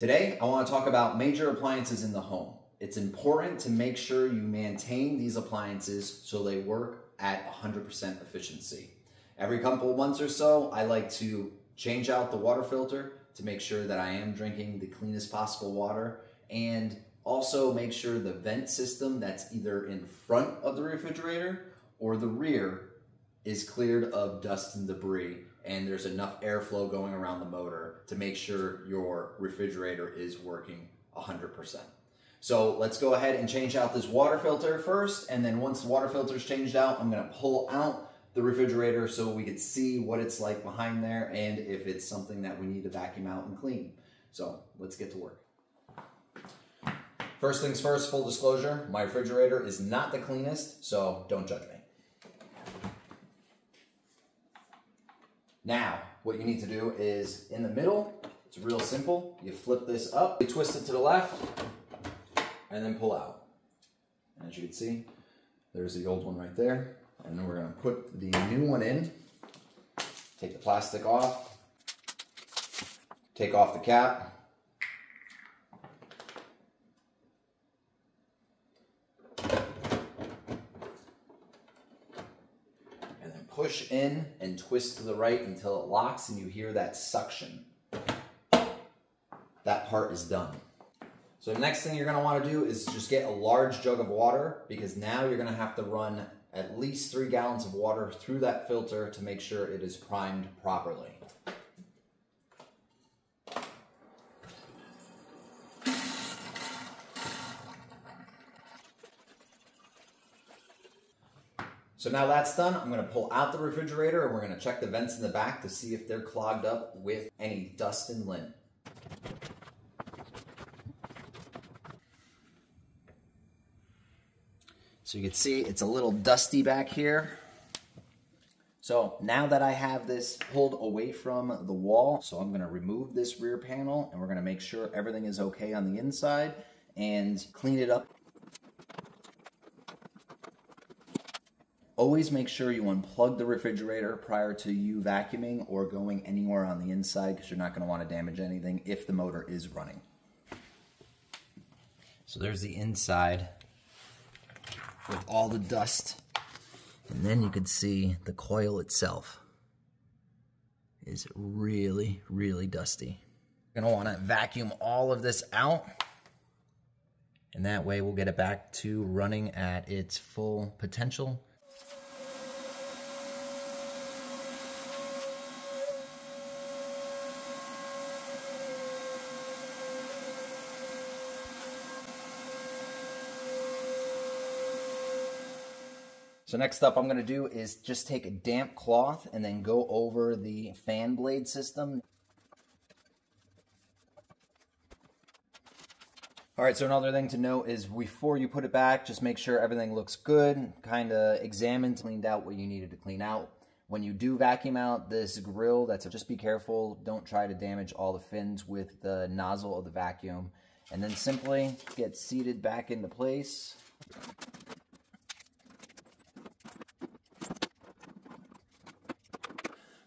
Today, I want to talk about major appliances in the home. It's important to make sure you maintain these appliances so they work at 100% efficiency. Every couple of months or so, I like to change out the water filter to make sure that I am drinking the cleanest possible water, and also make sure the vent system that's either in front of the refrigerator or the rear is cleared of dust and debris, and there's enough airflow going around the motor to make sure your refrigerator is working 100%. So let's go ahead and change out this water filter first, and then once the water filter is changed out, I'm gonna pull out the refrigerator so we can see what it's like behind there and if it's something that we need to vacuum out and clean. So let's get to work. First things first, full disclosure, my refrigerator is not the cleanest, so don't judge me. Now, what you need to do is, in the middle, it's real simple. You flip this up, you twist it to the left, and then pull out. As you can see, there's the old one right there. And then we're gonna put the new one in, take the plastic off, take off the cap, push in and twist to the right until it locks and you hear that suction. That part is done. So the next thing you're gonna wanna do is just get a large jug of water, because now you're gonna have to run at least 3 gallons of water through that filter to make sure it is primed properly. So now that's done, I'm gonna pull out the refrigerator and we're gonna check the vents in the back to see if they're clogged up with any dust and lint. So you can see it's a little dusty back here. So now that I have this pulled away from the wall, so I'm gonna remove this rear panel and we're gonna make sure everything is okay on the inside and clean it up. Always make sure you unplug the refrigerator prior to you vacuuming or going anywhere on the inside, because you're not going to want to damage anything if the motor is running. So there's the inside with all the dust. And then you can see the coil itself is really, really dusty. You're going to want to vacuum all of this out. And that way we'll get it back to running at its full potential. So next up I'm going to do is just take a damp cloth and then go over the fan blade system. All right, so another thing to note is before you put it back, just make sure everything looks good, kind of examined, cleaned out what you needed to clean out. When you do vacuum out this grill, just be careful. Don't try to damage all the fins with the nozzle of the vacuum. And then simply get seated back into place.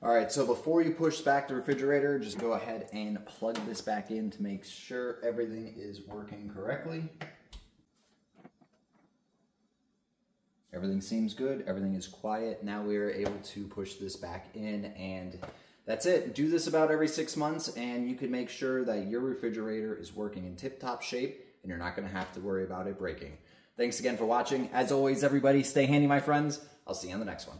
All right, so before you push back the refrigerator, just go ahead and plug this back in to make sure everything is working correctly. Everything seems good, everything is quiet. Now we are able to push this back in, and that's it. Do this about every 6 months and you can make sure that your refrigerator is working in tip-top shape and you're not gonna have to worry about it breaking. Thanks again for watching. As always, everybody, stay handy, my friends. I'll see you on the next one.